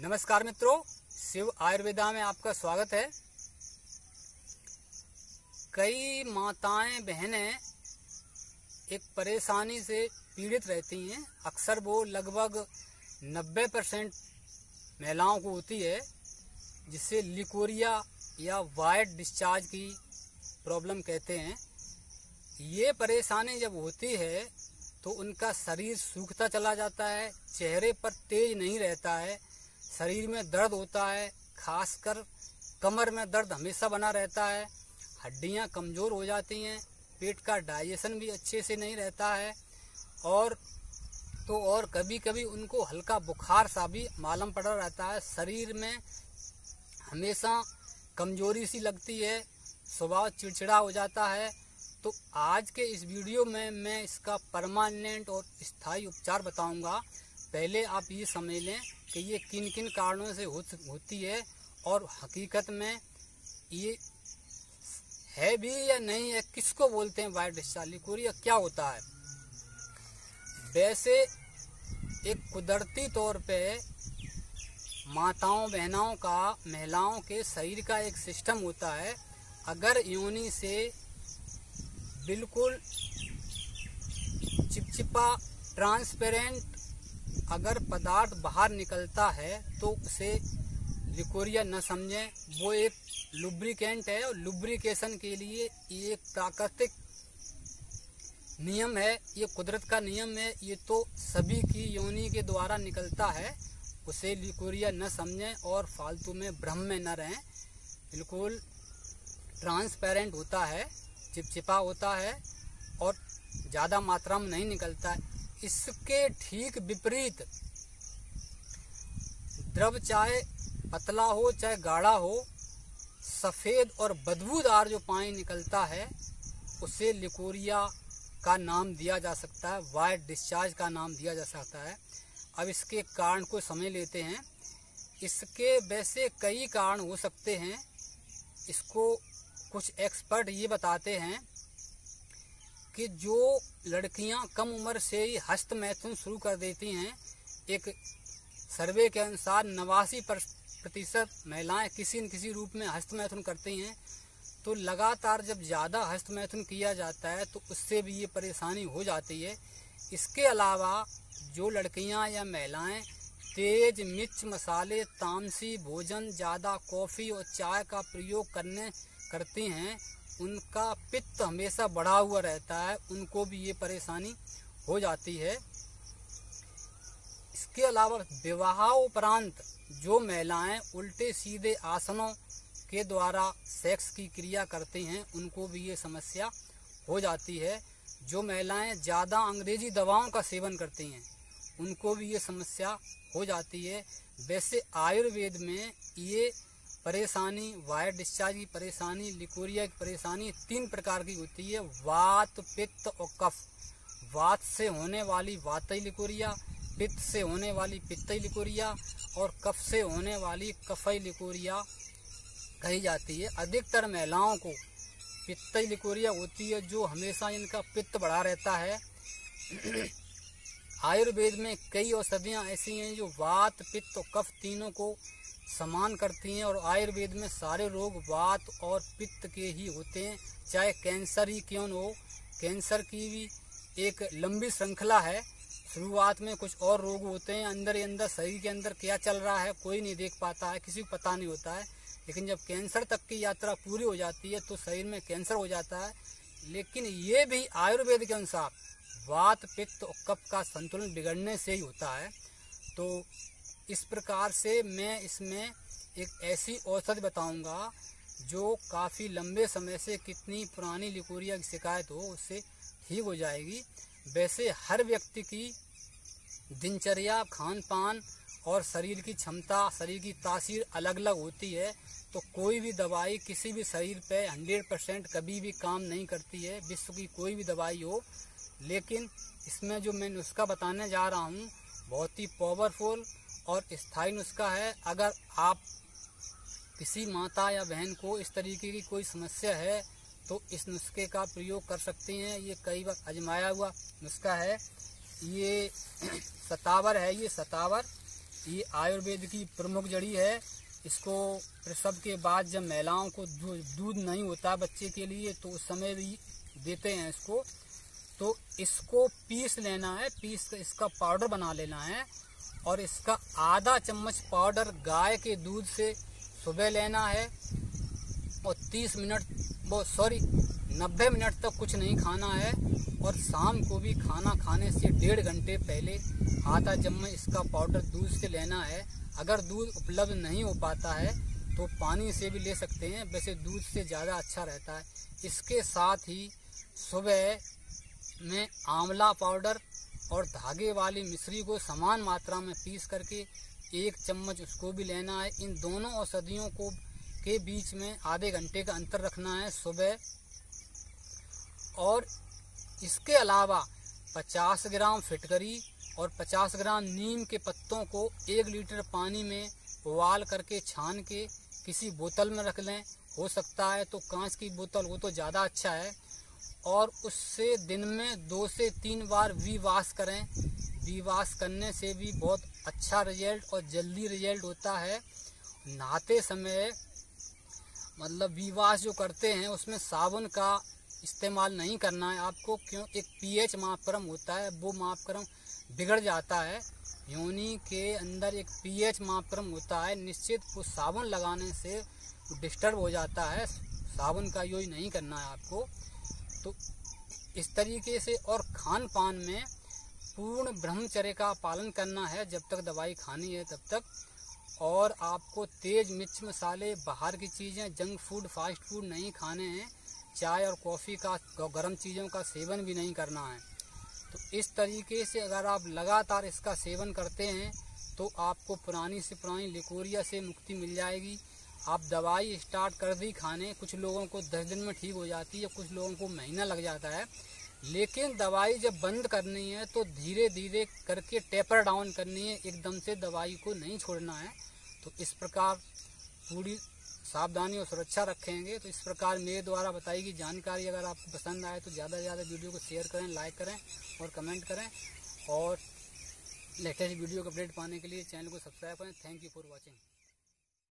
नमस्कार मित्रों, शिव आयुर्वेदा में आपका स्वागत है। कई माताएं बहनें एक परेशानी से पीड़ित रहती हैं। अक्सर वो लगभग 90% महिलाओं को होती है, जिसे लिकोरिया या वाइट डिस्चार्ज की प्रॉब्लम कहते हैं। ये परेशानी जब होती है तो उनका शरीर सूखता चला जाता है, चेहरे पर तेज नहीं रहता है, शरीर में दर्द होता है, खासकर कमर में दर्द हमेशा बना रहता है, हड्डियां कमज़ोर हो जाती हैं, पेट का डाइजेशन भी अच्छे से नहीं रहता है और कभी कभी उनको हल्का बुखार सा भी मालूम पड़ रहता है। शरीर में हमेशा कमज़ोरी सी लगती है, स्वभाव चिड़चिड़ा हो जाता है। तो आज के इस वीडियो में मैं इसका परमानेंट और स्थायी उपचार बताऊंगा। पहले आप ये समझ लें कि ये किन किन कारणों से होती है और हकीकत में ये है भी या नहीं है, किसको बोलते हैं वाइट डिस्चार्ज, लिकोरिया क्या होता है। वैसे एक कुदरती तौर पे माताओं बहनों का, महिलाओं के शरीर का एक सिस्टम होता है। अगर योनि से बिल्कुल चिपचिपा ट्रांसपेरेंट अगर पदार्थ बाहर निकलता है तो उसे लिकोरिया न समझें। वो एक लुब्रिकेंट है और लुब्रिकेशन के लिए ये एक प्राकृतिक नियम है, ये कुदरत का नियम है, ये तो सभी की योनि के द्वारा निकलता है। उसे लिकोरिया न समझें और फालतू में भ्रम में न रहें। बिल्कुल ट्रांसपेरेंट होता है, चिपचिपा होता है और ज़्यादा मात्रा में नहीं निकलता है। इसके ठीक विपरीत द्रव चाहे पतला हो चाहे गाढ़ा हो, सफ़ेद और बदबूदार जो पानी निकलता है उसे लिकोरिया का नाम दिया जा सकता है, वाइट डिस्चार्ज का नाम दिया जा सकता है। अब इसके कारण को समझ लेते हैं। इसके वैसे कई कारण हो सकते हैं, इसको कुछ एक्सपर्ट ये बताते हैं कि जो लड़कियां कम उम्र से ही हस्त मैथुन शुरू कर देती हैं, एक सर्वे के अनुसार 89% महिलाएं किसी न किसी रूप में हस्त मैथुन करती हैं। तो लगातार जब ज़्यादा हस्त मैथुन किया जाता है तो उससे भी ये परेशानी हो जाती है। इसके अलावा जो लड़कियां या महिलाएं तेज मिर्च मसाले, तामसी भोजन, ज़्यादा कॉफ़ी और चाय का प्रयोग करती हैं, उनका पित्त हमेशा बढ़ा हुआ रहता है, उनको भी ये परेशानी हो जाती है। इसके अलावा विवाह उपरांत जो महिलाएं उल्टे सीधे आसनों के द्वारा सेक्स की क्रिया करती हैं, उनको भी ये समस्या हो जाती है। जो महिलाएं ज़्यादा अंग्रेजी दवाओं का सेवन करती हैं, उनको भी ये समस्या हो जाती है। वैसे आयुर्वेद में ये परेशानी, वाइट डिस्चार्ज की परेशानी, लिकोरिया की परेशानी 3 प्रकार की होती है, वात, पित्त और कफ। वात से होने वाली वातई लिकोरिया, पित्त से होने वाली पित्तई लिकोरिया और कफ से होने वाली कफई लिकोरिया कही जाती है। अधिकतर महिलाओं को पित्तई लिकोरिया होती है, जो हमेशा इनका पित्त बढ़ा रहता है। आयुर्वेद में कई औषधियाँ ऐसी हैं जो वात, पित्त और कफ तीनों को समान करती हैं और आयुर्वेद में सारे रोग वात और पित्त के ही होते हैं, चाहे कैंसर ही क्यों न हो। कैंसर की भी एक लंबी श्रृंखला है, शुरुआत में कुछ और रोग होते हैं, अंदर ही अंदर शरीर के अंदर क्या चल रहा है कोई नहीं देख पाता है, किसी को पता नहीं होता है, लेकिन जब कैंसर तक की यात्रा पूरी हो जाती है तो शरीर में कैंसर हो जाता है। लेकिन ये भी आयुर्वेद के अनुसार वात, पित्त और कफ का संतुलन बिगड़ने से ही होता है। तो इस प्रकार से मैं इसमें एक ऐसी औषधि बताऊंगा जो काफ़ी लंबे समय से कितनी पुरानी लिकोरिया की शिकायत हो उससे ठीक हो जाएगी। वैसे हर व्यक्ति की दिनचर्या, खान पान और शरीर की क्षमता, शरीर की तासीर अलग अलग होती है, तो कोई भी दवाई किसी भी शरीर पे 100% कभी भी काम नहीं करती है, विश्व की कोई भी दवाई हो। लेकिन इसमें जो मैं नुस्खा बताने जा रहा हूँ बहुत ही पावरफुल और स्थायी नुस्खा है। अगर आप किसी माता या बहन को इस तरीके की कोई समस्या है तो इस नुस्खे का प्रयोग कर सकती हैं। ये कई बार आजमाया हुआ नुस्खा है। ये सतावर है, ये सतावर ये आयुर्वेद की प्रमुख जड़ी है। इसको प्रसव के बाद जब महिलाओं को दूध नहीं होता बच्चे के लिए तो उस समय भी देते हैं इसको, तो इसको पीस लेना है, पीस कर इसका पाउडर बना लेना है और इसका आधा चम्मच पाउडर गाय के दूध से सुबह लेना है और 30 मिनट 90 मिनट तक कुछ नहीं खाना है और शाम को भी खाना खाने से 1.5 घंटे पहले आधा चम्मच इसका पाउडर दूध से लेना है। अगर दूध उपलब्ध नहीं हो पाता है तो पानी से भी ले सकते हैं, वैसे दूध से ज़्यादा अच्छा रहता है। इसके साथ ही सुबह में आंवला पाउडर और धागे वाली मिश्री को समान मात्रा में पीस करके 1 चम्मच उसको भी लेना है। इन दोनों औषधियों को के बीच में आधे घंटे का अंतर रखना है सुबह। और इसके अलावा 50 ग्राम फिटकरी और 50 ग्राम नीम के पत्तों को 1 लीटर पानी में उबाल करके छान के किसी बोतल में रख लें, हो सकता है तो कांच की बोतल हो तो ज़्यादा अच्छा है। और उससे दिन में 2 से 3 बार विवाश करें, विवाश करने से भी बहुत अच्छा रिजल्ट और जल्दी रिजल्ट होता है। नहाते समय मतलब विवाश जो करते हैं उसमें साबुन का इस्तेमाल नहीं करना है आपको, क्यों एक पीएच मापक्रम होता है वो मापक्रम बिगड़ जाता है। योनि के अंदर एक पीएच मापक्रम होता है निश्चित, वो साबुन लगाने से डिस्टर्ब हो जाता है, साबुन का यूज नहीं करना है आपको। तो इस तरीके से और खान पान में पूर्ण ब्रह्मचर्य का पालन करना है, जब तक दवाई खानी है तब तक। और आपको तेज मिर्च मसाले, बाहर की चीज़ें, जंक फूड, फास्ट फूड नहीं खाने हैं, चाय और कॉफ़ी का गर्म चीज़ों का सेवन भी नहीं करना है। तो इस तरीके से अगर आप लगातार इसका सेवन करते हैं तो आपको पुरानी से पुरानी लिकोरिया से मुक्ति मिल जाएगी। आप दवाई स्टार्ट कर दी खाने, कुछ लोगों को 10 दिन में ठीक हो जाती है, कुछ लोगों को महीना लग जाता है, लेकिन दवाई जब बंद करनी है तो धीरे धीरे करके टेपर डाउन करनी है, एकदम से दवाई को नहीं छोड़ना है। तो इस प्रकार पूरी सावधानी और सुरक्षा रखेंगे। तो इस प्रकार मेरे द्वारा बताई गई जानकारी अगर आपको पसंद आए तो ज़्यादा से ज़्यादा वीडियो को शेयर करें, लाइक करें और कमेंट करें। और लेटेस्ट वीडियो का अपडेट पाने के लिए चैनल को सब्सक्राइब करें। Thank you for watching.